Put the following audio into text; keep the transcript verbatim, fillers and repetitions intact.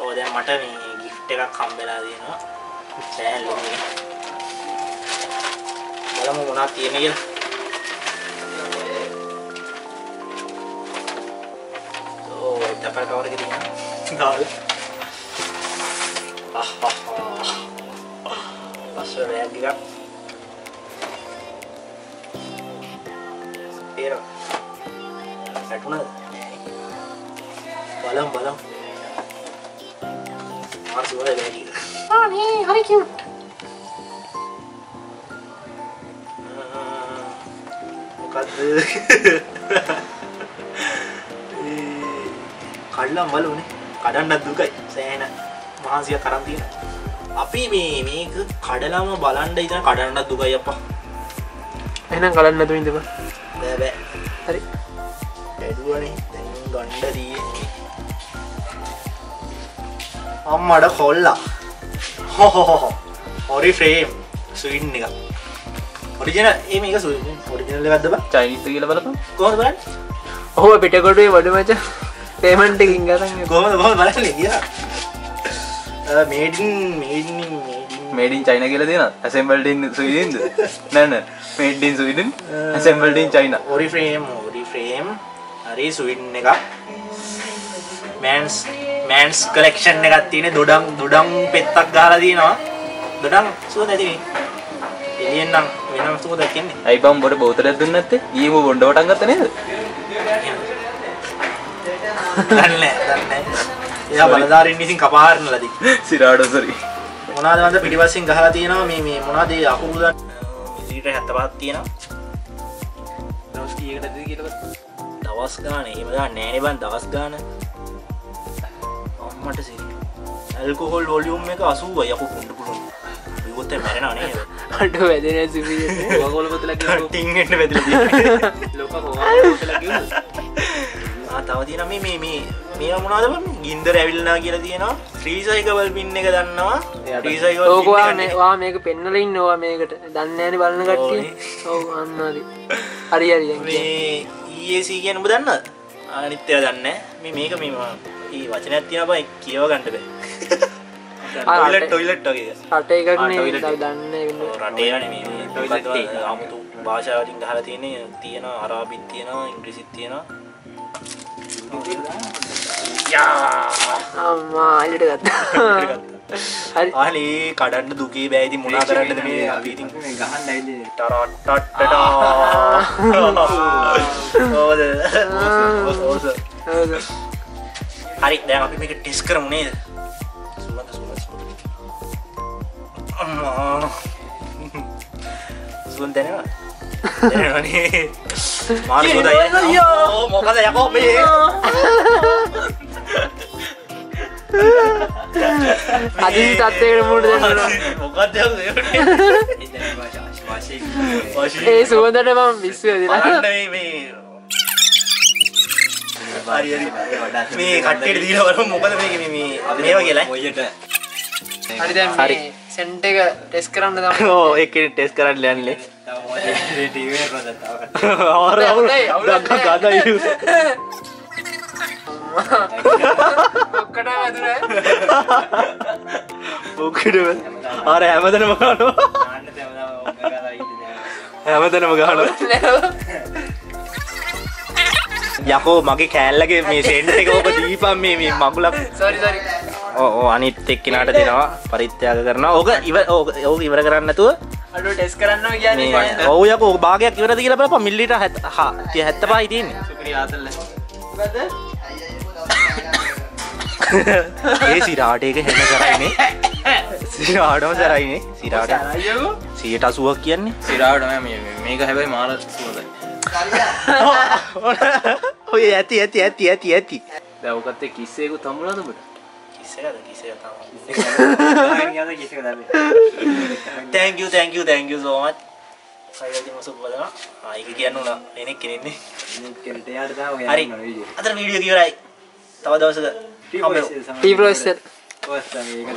ඕ දැන් මට මේ gift එකක් හම්බෙලා තියෙනවා. දැන් ලොකේ. බලමු මොනවද තියෙන්නේ කියලා. ඕ ඩපල් කවර් එකේ තියෙනවා. අහහ. අස්සරයක් ගියා. ඒරෝ. වැටුණාද? බලම් බලම් මාර්ස් වල වැඩි අනේ හරි කියුට් මොකද්ද කඩලා බලුනේ කඩන්නත් දුකයි සෑහෙන මහන්සිය කරන් තියෙන අපි මේ මේක කඩලාම බලන්න ඉතින් කඩන්නත් දුකයි අප්පා එහෙනම් කඩන්න නැතුව ඉඳපන් බෑ බෑ හරි ඇදුවනේ දැන් ගණ්ඩ දීයේ 엄마도 콜라 호호호호 허리프레임 스윈 එක ඔරිජිනල් ඒ මේක ඔරිජිනල් එකක්ද බා චයිනීස්ද කියලා බලපන් කොහොමද බලන්නේ ඔහොම පිටකොටුවේ වඩු මචං පේමන්ට් එකකින් ගන්න කොහොමද කොහොමද බලන්නේ කියලා made in made in made in China කියලා දෙනවද assembled in ස්වීඩන්ද නෑ නෑ made in Sweden assembled in china ඔරිෆ්‍රේම් ඔරිෆ්‍රේම් හරි ස්වීඩන් එක මෑන්ස් මෑන්ස් කලෙක්ෂන් එකක් තියෙන දොඩම් දොඩම් පෙත්තක් ගහලා තියෙනවා දොඩම් සුවඳ ඇති මේ එළියෙන් නම් වෙනම සුවඳ කියන්නේ අයි බම් බොර බෝතලයක් දුන්නේ නැත්තේ ඊම බොණ්ඩ වටන් ගත්ත නේද දන්නේ දන්නේ එයා බලදාරින් විසින් කපාහරනලාදී සිරාඩෝ සරි මොනවාද මන්ද පිටිපස්සෙන් ගහලා තියෙනවා මේ මේ මොනවාද ඒ අකුරු දාන ඉතිරිට හැත්තපහක් තියෙනවා දවස් කීයකටද කියලා දවස් ගාන එහෙම දාන්නේ නැහනේ බං දවස් ගාන මට සීරියස් ඇල්කොහොල් වොලියුම් එක අසූවයි අපු පොන්න පුළුවන් මේකත් මැරෙනවා නේද අඬ වැදෙන්නේ සීරියස් වගෝල බතලා කියනවා ටින් එන්න වැදලා තියෙනවා ලොකා කොහොමද බතලා කියනවා ආ තව තියෙනවා මේ මේ මේ මේවා මොනවද බලන්න ගින්දර ඇවිල්ලා කියලා තියෙනවා රීසයිකල් බින් එක දන්නවා රීසයිකල් ඕක වා මේක පෙන්නලා ඉන්න ඕවා මේකට දන්නේ නැහැනේ බලන කට්ටිය ඔව් අන්නාදී හරි හරි මේ ඊ ඒ සී කියන්නේ ඔබ දන්නවද අනිත් ඒවා දන්නේ නැහැ මේ මේක මේ ඒ වචනයක් තියෙනවා බයි කියව ගන්න බෑ ටොයිලට් ටොයිලට් වගේ රටේ එකක් නේ දන්නේ රටේ යන්නේ මේ ටොයිලට් වල 아무තු භාෂා වලින් ගහලා තියෙන්නේ තියෙනවා අරාබිත් තියෙනවා ඉංග්‍රීසිත් තියෙනවා යා අම්මා ඊට ගත්තා හරි අනේ කඩන්න දුකේ බෑ ඉතින් මොනා කරන්නද මේ අපි ඉතින් ගහන්න ඇයිද ටරට් ටටා ඕද ඕස ඕස හරි දැන් අපි මේක ටෙස්ට් කරමු නේද? සුවඳ සුවඳ සුවඳ. අම්මා. සුවඳ දැනෙනවා. දැනෙනවා නේ. මාළු හොදයි. ඕ මොකද යකෝ මේ? අදින් තත්ත්වයකට මුහුණ දෙන්නවා. මොකද යන්නේ? ඒ සුවඳට මම විශ්වාස දෙනවා. හරි හරි මේ කට්ටියට දීලා බලමු මොකද මේකේ මේ මේවා කියලා ඔයයට හරි දැන් මේ සෙන්ට් එක ටෙස්ට් කරන්න තමයි ඕ ඒකේ ටෙස්ට් කරන්න යන්නේ මේ ටීවී එක පොඩ්ඩක් තව ගන්න ඔක්කොටම වැදුනේ ඔක්කොටම අර හැමදෙනම ගන්නවා නාන්න හැමදාම ඔක්ක ගාලා ඉන්නේ හැමදෙනම ගන්නවා යකෝ මගේ කෑල්ලගේ මේ සෙන්ට් එක ඔබ දීපන් මේ මේ මගුලක් සෝරි සෝරි ඕ ඕ අනිත් එක්කිනාට දෙනවා පරිත්‍යාග කරනවා ඕක ඉවර ඕක ඉවර කරන්නේ නැතුව අඩෝ ටෙස්ට් කරන්නවා කියන්නේ ඔව් යකෝ ඕක භාගයක් ඉවරද කියලා බලපන් මිලිලීටර් හැත්තෑපහයි තියෙන්නේ සුපිරි ආතල් මොකද ඒ සිරාට එක හෙන්න කරයිනේ සිරාටම කරයිනේ සිරාට සියයට අසූවක් කියන්නේ සිරාට මේ මේක හැබැයි මාර සුවඳයි ඔය ඇති ඇති ඇති ඇති ඇති දැන් ඔකට කිස්සේකු තමුණාද ඔබට කිස්සේකද කිස්සේ තමුණා කිස්සේ තමයි thank you thank you thank you so much සයිඩි මොසු බලනවා ආ ඒක කියන්න උනා එනෙක් කෙනෙන්නේ එනෙක් කෙනට යාට දාව යනවා වීඩියෝ අතන වීඩියෝ ඉවරයි තව දවසක ටී වොයිස් ටී වොයිස් ඔස්සා මේක